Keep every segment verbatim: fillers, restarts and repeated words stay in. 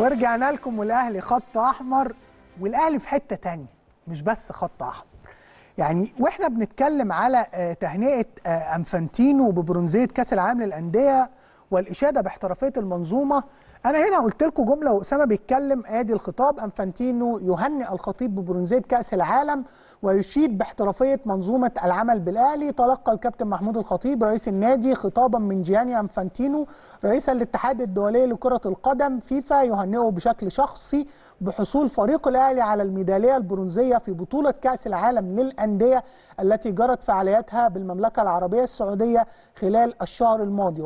ورجعنا لكم والاهلي خط احمر، والاهلي في حته ثانيه مش بس خط احمر. يعني واحنا بنتكلم على تهنئه إنفانتينو ببرونزيه كاس العالم للانديه والاشاده باحترافيه المنظومه، انا هنا قلت لكم جمله واسامه بيتكلم، ادي الخطاب: إنفانتينو يهنئ الخطيب ببرونزيه كاس العالم ويشيد باحترافيه منظومه العمل بالاهلي. تلقى الكابتن محمود الخطيب رئيس النادي خطابا من جياني إنفانتينو رئيس الاتحاد الدولي لكره القدم فيفا يهنئه بشكل شخصي بحصول فريق الاهلي على الميداليه البرونزيه في بطوله كاس العالم للانديه التي جرت فعالياتها بالمملكه العربيه السعوديه خلال الشهر الماضي،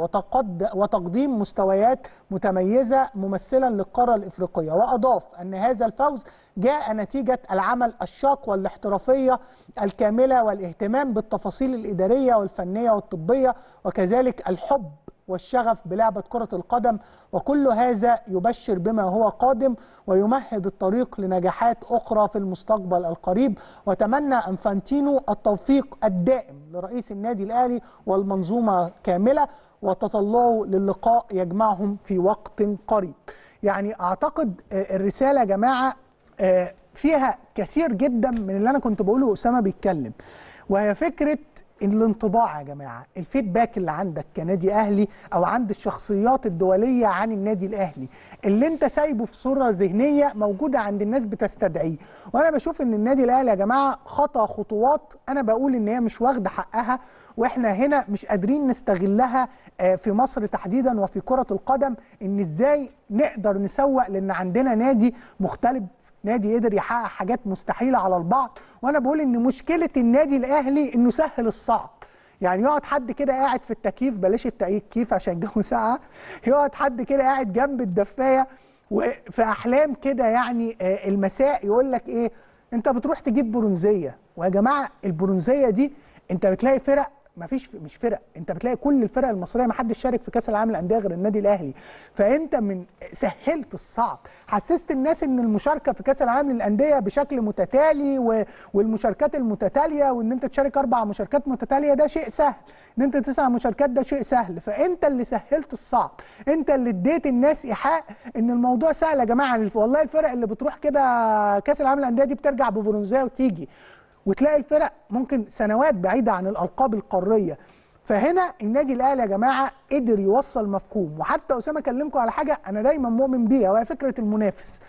وتقديم مستويات متميزه ممثلا للقاره الافريقيه. واضاف ان هذا الفوز جاء نتيجه العمل الشاق والاحترافي الكاملة والاهتمام بالتفاصيل الإدارية والفنية والطبية، وكذلك الحب والشغف بلعبة كرة القدم، وكل هذا يبشر بما هو قادم ويمهد الطريق لنجاحات أخرى في المستقبل القريب. وتمنى إنفانتينو التوفيق الدائم لرئيس النادي الأهلي والمنظومة كاملة، وتطلعوا للقاء يجمعهم في وقت قريب. يعني أعتقد الرسالة يا جماعة فيها كثير جدا من اللي انا كنت بقوله واسامه بيتكلم، وهي فكره الانطباع يا جماعه، الفيدباك اللي عندك كنادي اهلي او عند الشخصيات الدوليه عن النادي الاهلي، اللي انت سايبه في صوره ذهنيه موجوده عند الناس بتستدعيه. وانا بشوف ان النادي الاهلي يا جماعه خطا خطوات انا بقول ان هي مش واخده حقها، واحنا هنا مش قادرين نستغلها في مصر تحديدا وفي كره القدم، ان ازاي نقدر نسوق لان عندنا نادي مختلف، نادي قدر يحقق حاجات مستحيله على البعض. وانا بقول ان مشكله النادي الاهلي انه سهل الصعب، يعني يقعد حد كده قاعد في التكييف، بلاش التكييف عشان الجو ساقعه، يقعد حد كده قاعد جنب الدفايه وفي احلام كده يعني المساء يقول لك ايه، انت بتروح تجيب برونزيه. ويا جماعه البرونزيه دي انت بتلاقي فرق، ما فيش مش فرق، انت بتلاقي كل الفرق المصريه ما حدش شارك في كاس العالم للانديه غير النادي الاهلي، فانت من سهلت الصعب، حسست الناس ان المشاركه في كاس العالم للانديه بشكل متتالي و... والمشاركات المتتاليه، وان انت تشارك اربع مشاركات متتاليه ده شيء سهل، ان انت تسع مشاركات ده شيء سهل، فانت اللي سهلت الصعب، انت اللي اديت الناس ايحاء ان الموضوع سهل يا جماعه. والله الفرق اللي بتروح كده كاس العالم للانديه دي بترجع ببرونزيه وتيجي، وتلاقي الفرق ممكن سنوات بعيدة عن الألقاب القارية. فهنا النادي الأهلي يا جماعة قدر يوصل مفهوم، وحتى أسامة كلمكم على حاجة أنا دايما مؤمن بيها وهي فكرة المنافس.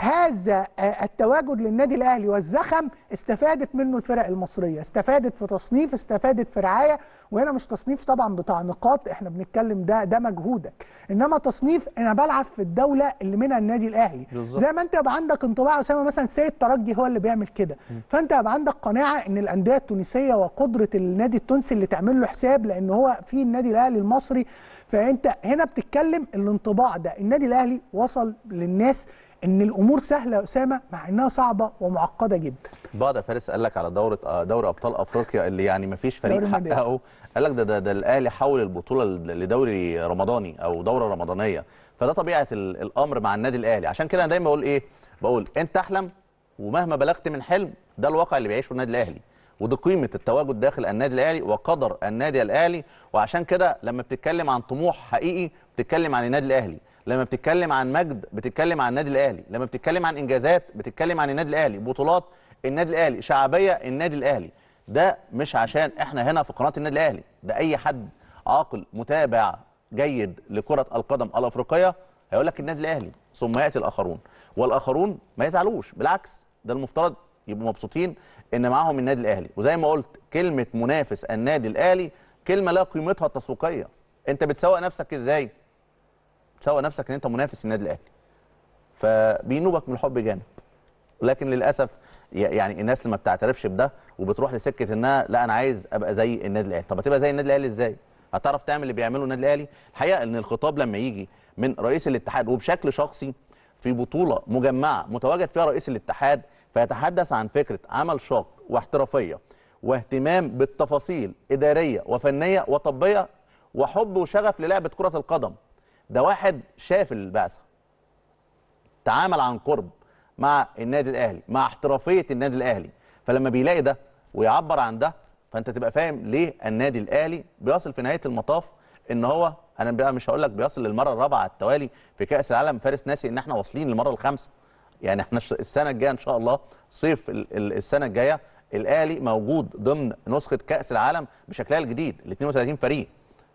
هذا التواجد للنادي الأهلي والزخم استفادت منه الفرق المصرية، استفادت في تصنيف، استفادت في رعاية، وهنا مش تصنيف طبعا بتاع نقاط، احنا بنتكلم ده ده مجهودك، انما تصنيف انا بلعب في الدولة اللي منها النادي الأهلي، بالزبط. زي ما انت يبقى عندك انطباع اسامة مثلا سيد الترجي هو اللي بيعمل كده، فانت يبقى عندك قناعة ان الأندية التونسية وقدرة النادي التونسي اللي تعمل له حساب لأن هو في النادي الأهلي المصري، فانت هنا بتتكلم الانطباع ده، النادي الأهلي وصل للناس ان الامور سهله يا اسامه مع انها صعبه ومعقده جدا. بعض فارس قال لك على دوره دوري ابطال افريقيا اللي يعني ما فيش فريق حققه، قال لك ده ده, ده الاهلي حول البطوله لدوري رمضاني او دوره رمضانيه، فده طبيعه الامر مع النادي الاهلي. عشان كده انا دايما بقول ايه، بقول انت احلم ومهما بلغت من حلم، ده الواقع اللي بيعيشه النادي الاهلي، ودي قيمه التواجد داخل النادي الاهلي وقدر النادي الاهلي. وعشان كده لما بتتكلم عن طموح حقيقي بتتكلم عن النادي الاهلي، لما بتتكلم عن مجد بتتكلم عن النادي الاهلي، لما بتتكلم عن انجازات بتتكلم عن النادي الاهلي، بطولات النادي الاهلي، شعبيه النادي الاهلي. ده مش عشان احنا هنا في قناه النادي الاهلي، ده اي حد عاقل متابع جيد لكره القدم الافريقيه هيقول لك النادي الاهلي، ثم ياتي الاخرون، والاخرون ما يزعلوش، بالعكس ده المفترض يبقوا مبسوطين ان معاهم النادي الاهلي. وزي ما قلت كلمه منافس النادي الاهلي كلمه لا قيمتها التسويقيه، انت بتسوق نفسك ازاي؟ تسوق نفسك ان انت منافس النادي الاهلي، فبينوبك من الحب جانب. لكن للاسف يعني الناس لما بتعترفش بده وبتروح لسكه انها لا انا عايز ابقى زي النادي الاهلي، طب هتبقى زي النادي الاهلي ازاي؟ هتعرف تعمل اللي بيعمله النادي الاهلي؟ الحقيقه ان الخطاب لما يجي من رئيس الاتحاد وبشكل شخصي في بطوله مجمعه متواجد فيها رئيس الاتحاد، فيتحدث عن فكره عمل شاق واحترافيه واهتمام بالتفاصيل اداريه وفنيه وطبيه وحب وشغف للعبه كره القدم، ده واحد شاف البعثه، تعامل عن قرب مع النادي الاهلي، مع احترافيه النادي الاهلي، فلما بيلاقي ده ويعبر عن ده فانت تبقى فاهم ليه النادي الاهلي بيصل في نهايه المطاف ان هو انا بقى مش هقول لك بيصل للمره الرابعه على التوالي في كاس العالم، فارس ناسي ان احنا واصلين للمره الخامسه. يعني احنا السنه الجايه ان شاء الله صيف السنه الجايه الاهلي موجود ضمن نسخه كاس العالم بشكلها الجديد ال اثنين وثلاثين فريق،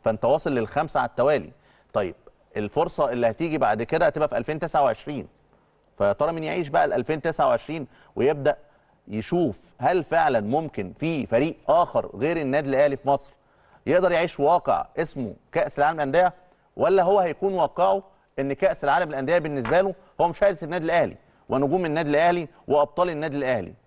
فانت واصل للخمسه على التوالي. طيب الفرصه اللي هتيجي بعد كده هتبقى في ألفين وتسعة وعشرين، فيا ترى مين يعيش بقى ال ألفين وتسعة وعشرين ويبدا يشوف هل فعلا ممكن في فريق اخر غير النادي الاهلي في مصر يقدر يعيش واقع اسمه كاس العالم للانديه، ولا هو هيكون واقعه ان كاس العالم للانديه بالنسبه له هو مشاهده النادي الاهلي ونجوم النادي الاهلي وابطال النادي الاهلي.